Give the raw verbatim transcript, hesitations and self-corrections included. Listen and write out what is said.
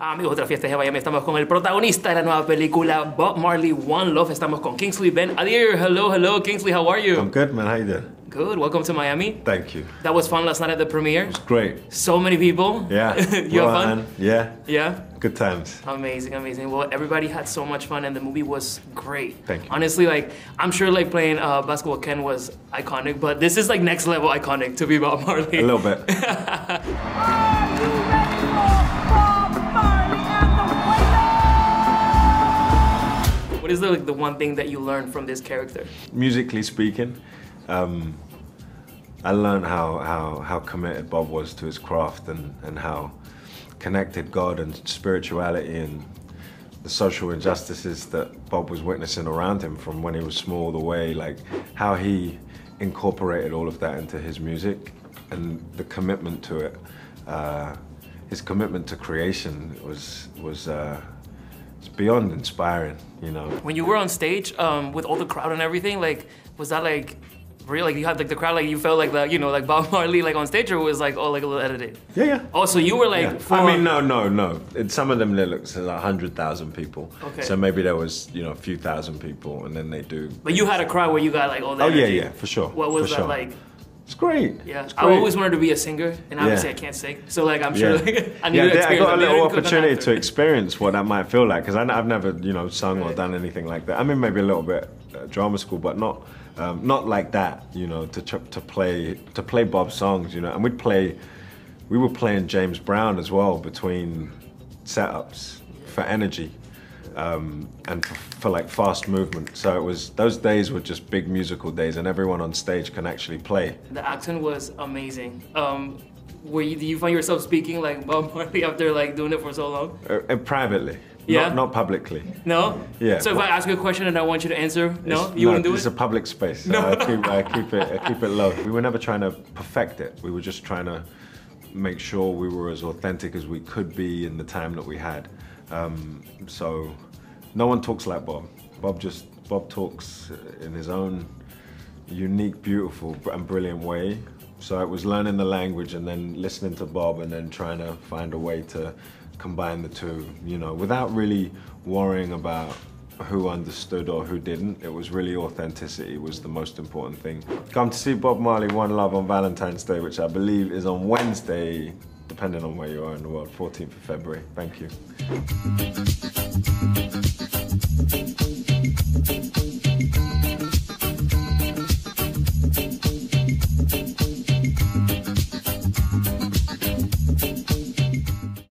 Amigos de la fiesta de Miami, estamos con el protagonista de la nueva película Bob Marley One Love. Estamos con Kingsley Ben-Adir. Hello, hello, Kingsley. How are you? I'm good, man. How you doing? Good. Welcome to Miami. Thank you. That was fun last night at the premiere. It was great. So many people. Yeah. You well, had fun? Man. Yeah. Yeah. Good times. Amazing, amazing. Well, everybody had so much fun, and the movie was great. Thank you. Honestly, like I'm sure, like playing uh, basketball Ken was iconic, but this is like next level iconic to be Bob Marley. A little bit. What is the, like, the one thing that you learned from this character? Musically speaking, um, I learned how, how, how committed Bob was to his craft and, and how connected God and spirituality and the social injustices that Bob was witnessing around him from when he was small all the way, like how he incorporated all of that into his music and the commitment to it. Uh, his commitment to creation was, was uh, It's beyond inspiring, you know. When you were on stage um, with all the crowd and everything, like, was that like real? Like you had like the crowd, like you felt like the, you know, like Bob Marley, like on stage, or was like all like a little edited? Yeah, yeah. Oh, so you were like. Yeah. Four... I mean, no, no, no. It, some of them lyrics are like hundred thousand people. Okay. So maybe there was, you know, a few thousand people, and then they do. But you had a crowd where you got like all that. Oh energy. Yeah, yeah, for sure. What was for that sure. like? It's great. Yeah, it's great. I always wanted to be a singer, and obviously yeah. I can't sing. So like, I'm sure yeah. like, I need yeah, to experience. I got a little opportunity to experience what that might feel like, because I've never, you know, sung right. or done anything like that. I mean, maybe a little bit uh, drama school, but not, um, not like that. You know, to to play to play Bob's songs. You know, and we'd play, we were playing James Brown as well between setups for energy. Um, and for, for like fast movement. So it was, those days were just big musical days, and everyone on stage can actually play. The accent was amazing. Um, were you, do you find yourself speaking like Bob Marley after like doing it for so long? Uh, uh, privately, yeah, not, not publicly. No. Yeah. So if I ask you a question and I want you to answer, no, you no, wouldn't do it. It's a public space. So no. I, keep, I keep it, I keep it low. We were never trying to perfect it. We were just trying to make sure we were as authentic as we could be in the time that we had. Um, so no one talks like Bob. Bob just, Bob talks in his own unique, beautiful and brilliant way. So it was learning the language and then listening to Bob and then trying to find a way to combine the two, you know, without really worrying about who understood or who didn't. It was really authenticity was the most important thing. Come to see Bob Marley One Love on Valentine's Day, which I believe is on Wednesday, depending on where you are in the world, fourteenth of February. Thank you.